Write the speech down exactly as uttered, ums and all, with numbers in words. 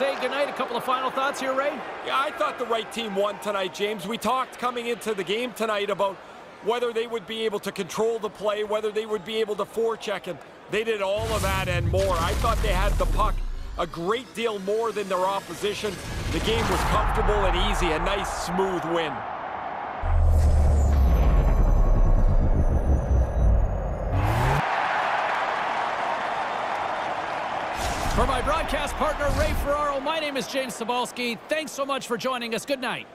say goodnight. A couple of final thoughts here, Ray? Yeah, I thought the right team won tonight, James. We talked coming into the game tonight about whether they would be able to control the play, whether they would be able to forecheck, and they did all of that and more. I thought they had the puck a great deal more than their opposition. The game was comfortable and easy, a nice, smooth win. For my broadcast partner, Ray Ferraro, my name is James Sabalski. Thanks so much for joining us. Good night.